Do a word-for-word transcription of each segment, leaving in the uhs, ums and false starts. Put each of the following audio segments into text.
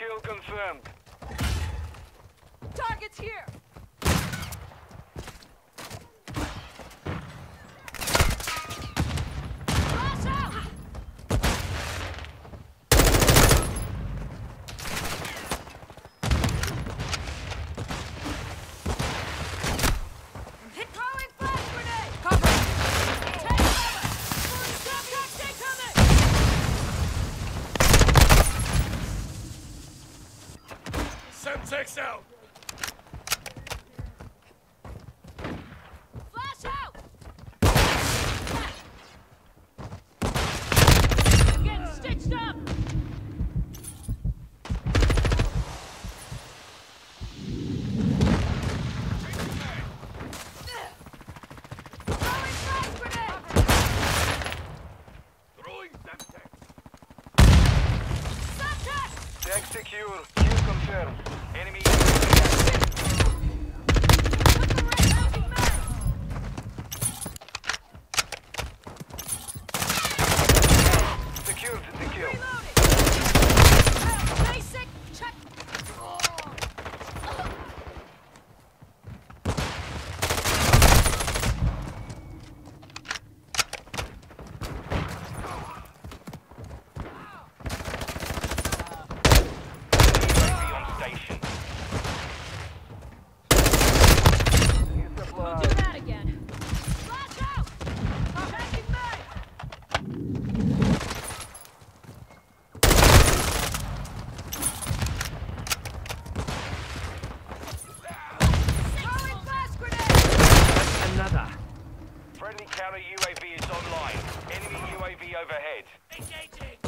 Kill confirmed. Target's here. Semtex out! Flash out! I'm getting stitched up! Throwing flash grenade! Throwing Semtex! Semtex! Deck secure. Q confirmed. Enemy. Secured the kill. Reloading. Basic check. Oh. Friendly counter U A V is online. Enemy U A V overhead. Engaging!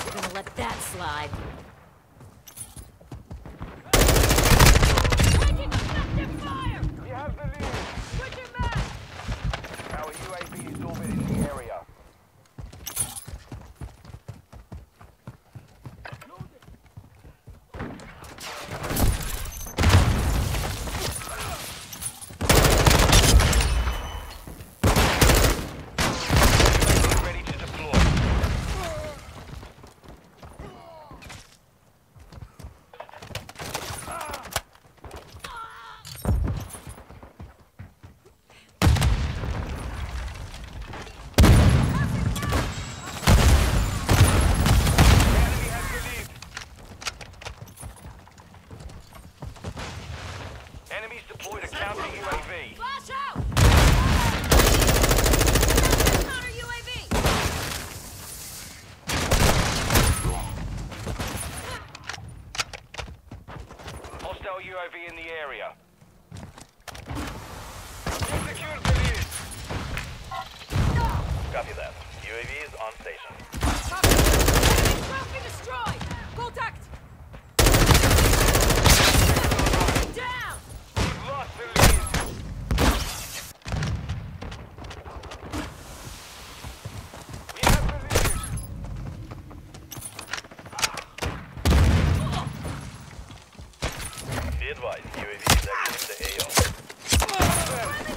I'm gonna let that slide. Taking effective fire! You have the lead. Switching back! Our U A V is orbiting the area. Deployed a counter U A V. Flash out! Counter U A V! Hostile U A V in the area. Secure the lead. Copy that. U A V is on station. Copy. Enemy trophy destroyed! Contact! Advise, U A V is exiting the A O.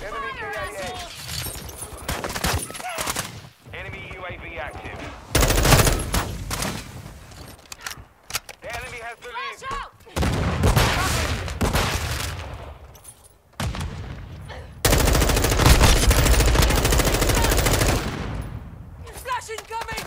Enemy K I A. Enemy U A V active. The enemy has to leave. Flash out! Flash incoming!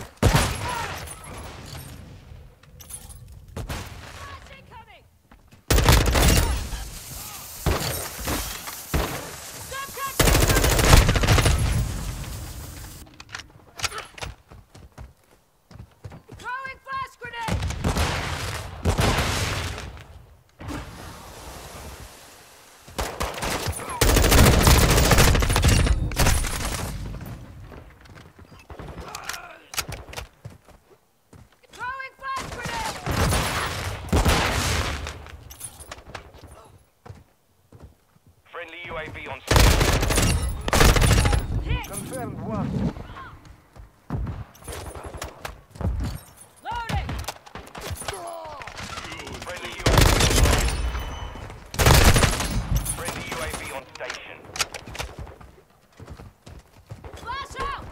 U A V on station. Confirmed one. Loading! Friendly U A V on Friendly U A V on station. Flash out!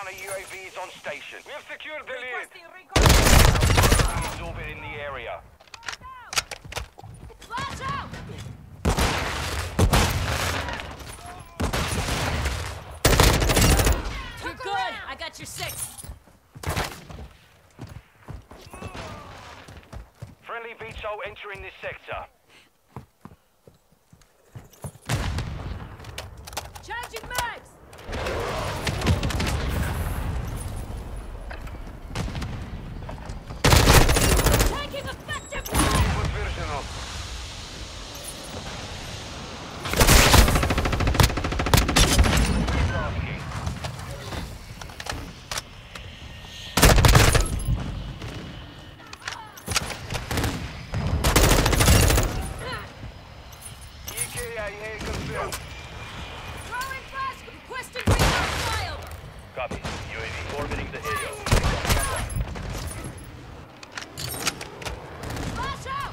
counter U A V is on station. We have secured the lead. He's orbiting the area. Flash out! You're good. Around. I got your six. Friendly V TOL entering this sector. Charging mags! Taking effective fire! Подтверждено. E K I A confirmed. Throwing flash, requesting recon flyover. Copy. U A V orbiting the A O. Flash out!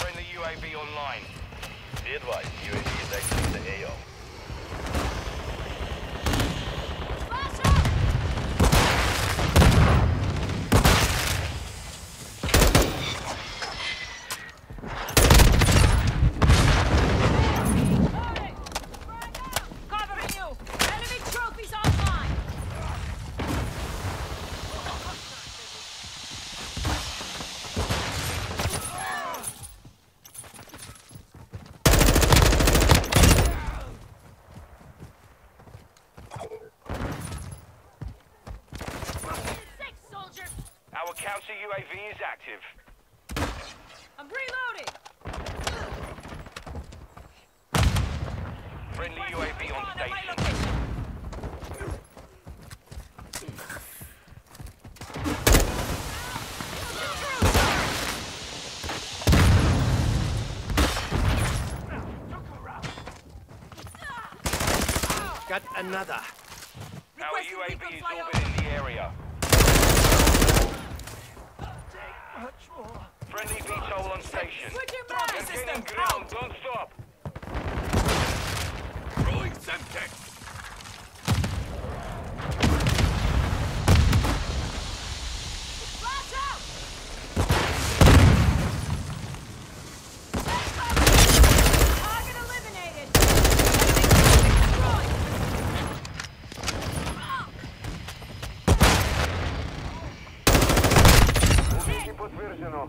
Friendly U A V online. Be advised, U A V is exiting the A O. Flash up! Covering you! Enemy trophies online! Our counter U A V is active. I'm reloading! Friendly U A V on station. Got another. Our U A V is orbiting the area. Friendly V TOL on station. Would you mind? System ground, don't stop. Rolling Semtex. Flash out! Target eliminated. Enemy destroyed. Подтверждено.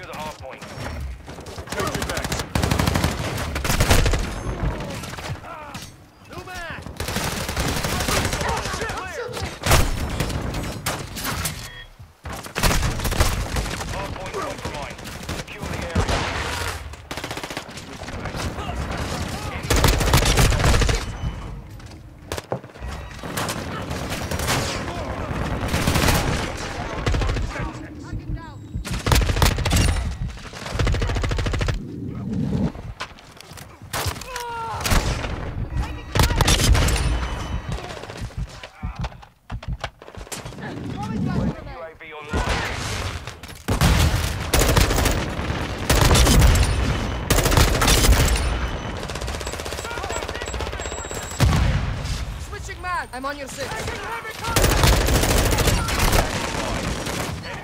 U A V online. I'm on your six. Enemy personnel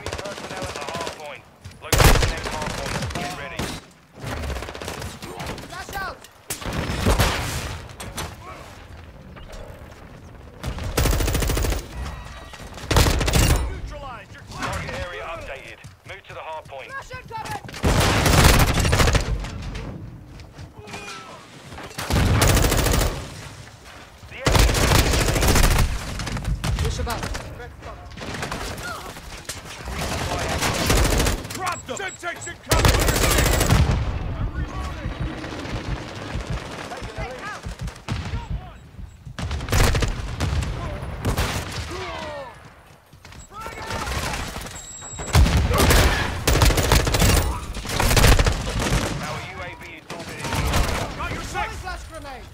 at the hard point. Location at hard point. Get ready. Flash out! Neutralized. Your target area updated. Move to the hard point. Flash incoming! About. Drop them! Semtex and cover! I'm reloading! Our U A V is orbiting. Got your six! Flash grenade!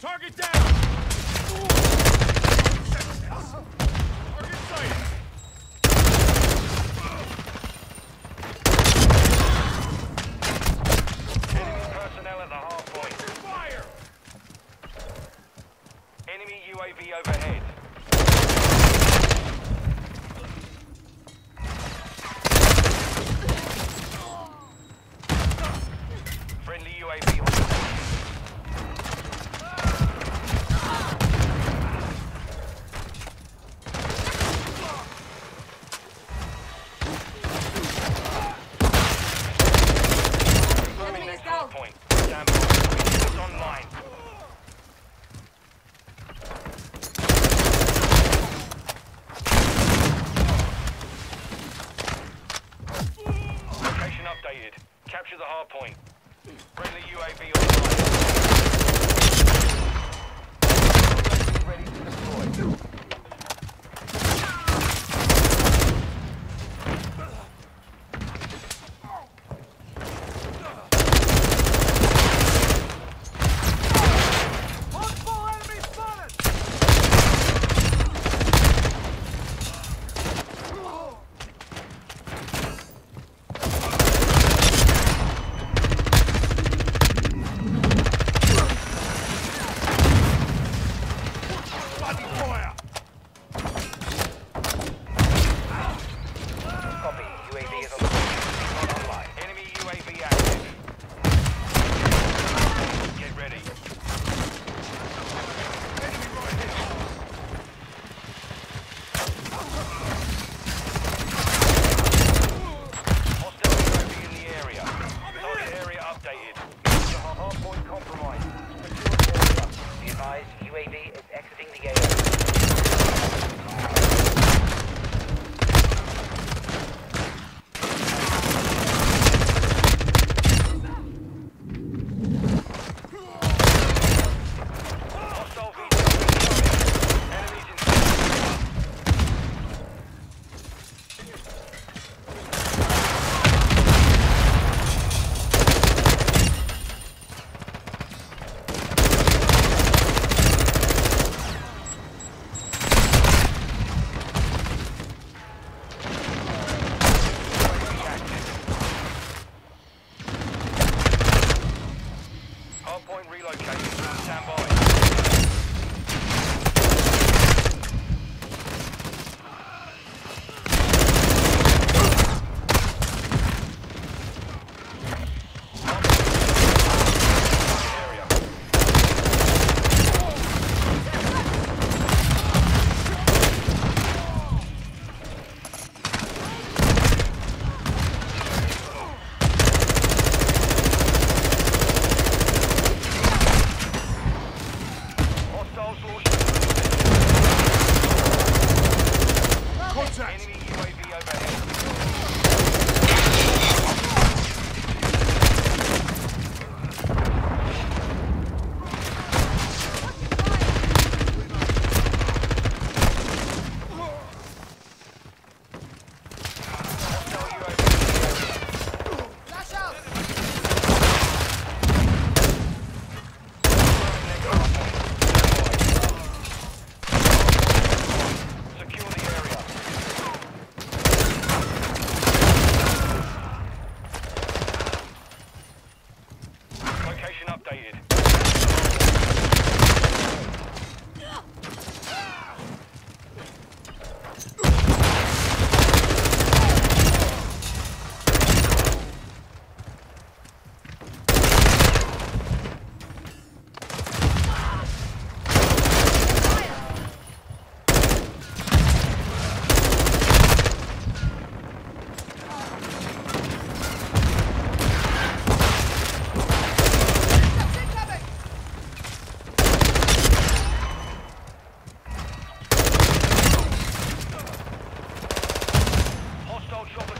Target down! Target sighted! Enemy personnel at the half point. Fire! Enemy U A V overhead. Friendly U A V on the point. Capture the hard point. Friendly U A V online. Ready to deploy. Multiple enemy spotted! Fire!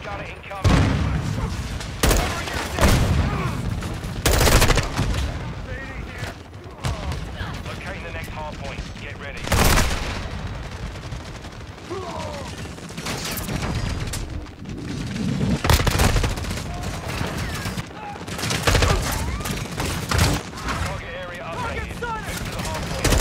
Got it incoming. Locating the next hard point. Get ready. Target area updated. Move to the hard point.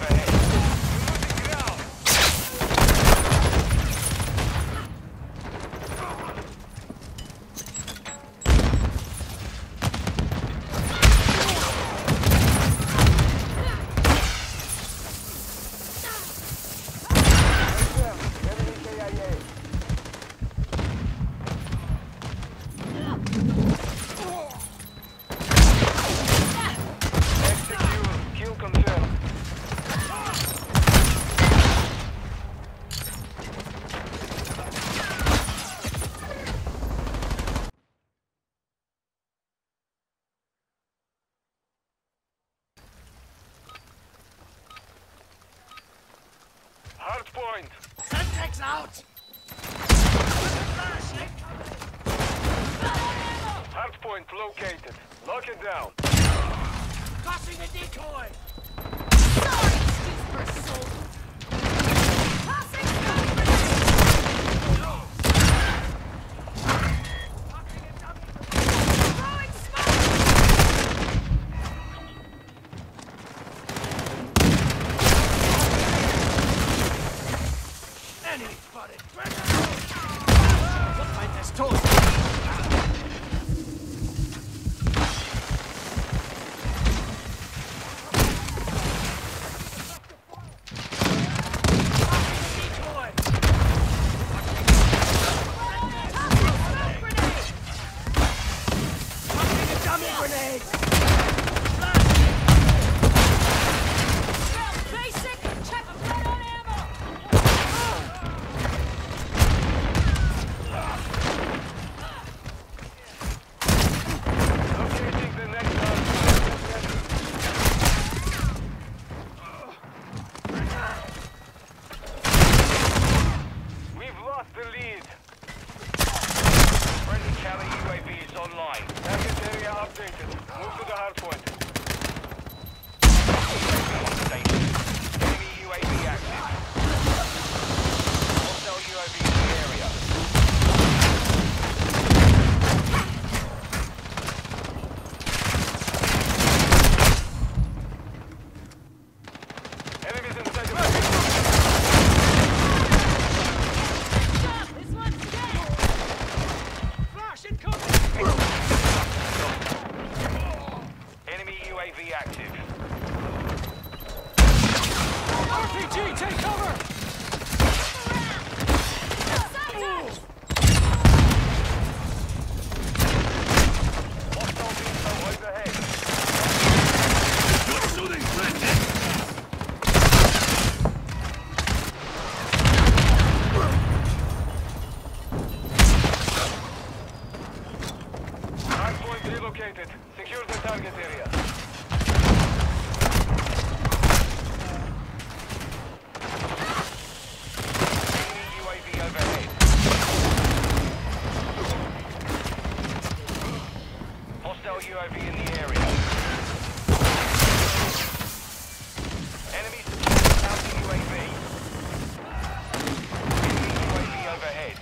overhead. Hardpoint! Semtex out! Hardpoint located. Lock it down. Passing a decoy! U A V active. R P G, take cover! Hostile V TOL overhead. Stop shooting, Semtex! Hardpoint relocated. Secure the target area. U A V in the area. Enemy supporting out the U A V. Enemy U A V overhead.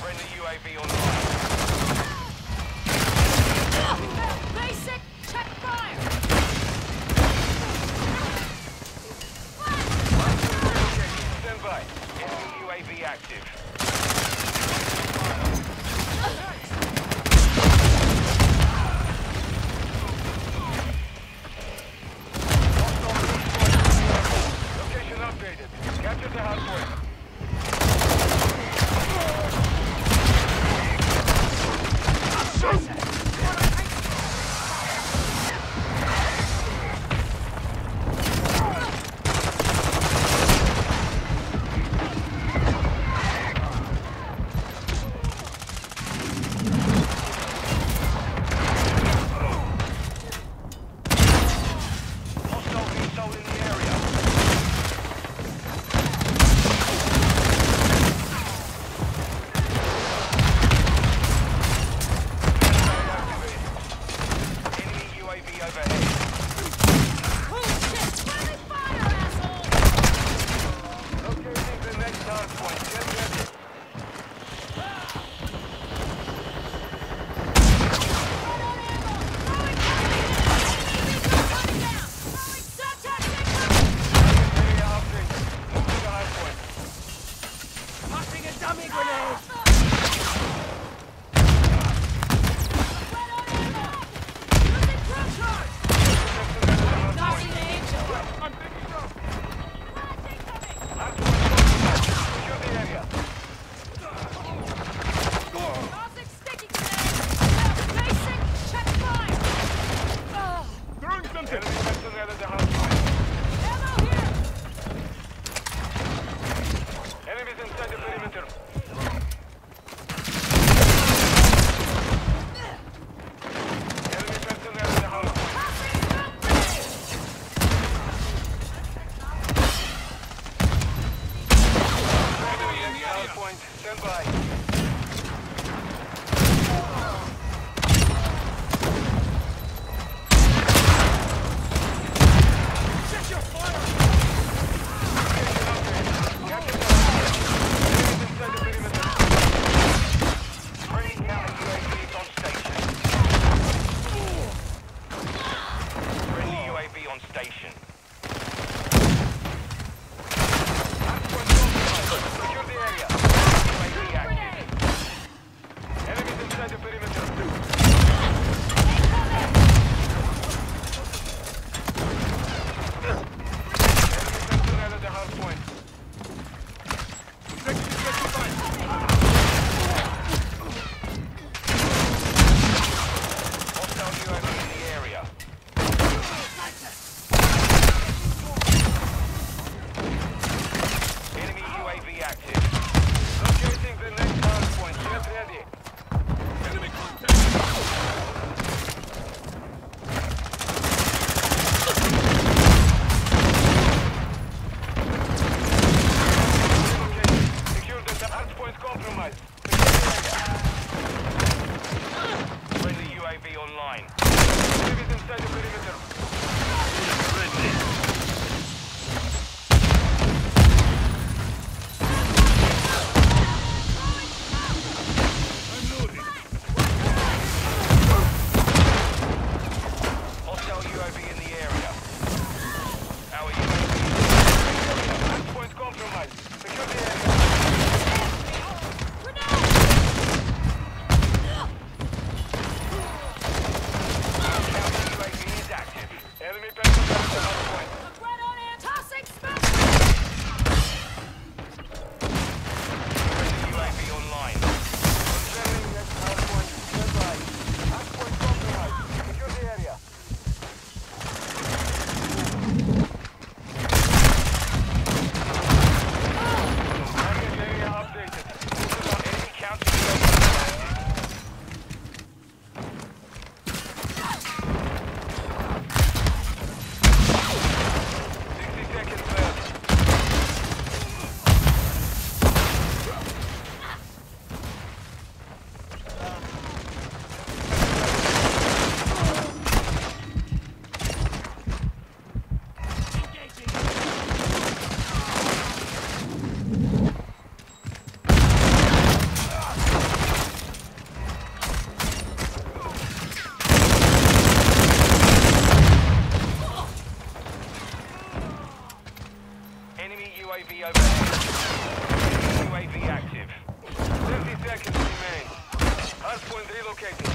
Friendly U A V online. Basic check fire! U A V active. Location updated. Capture the hardpoint. dummy grenade! I'm picking up! Secure the area. Tossing sticky grenade! Basic, check fire! Throwing something! Enemy the house. Ammo here! Enemies inside the perimeter. Stand by. Set your fire! Get it out there. Get it out there. Bring down the U A V on station. Bring the U A V on station. U A V active. thirty seconds remain. Hardpoint relocated.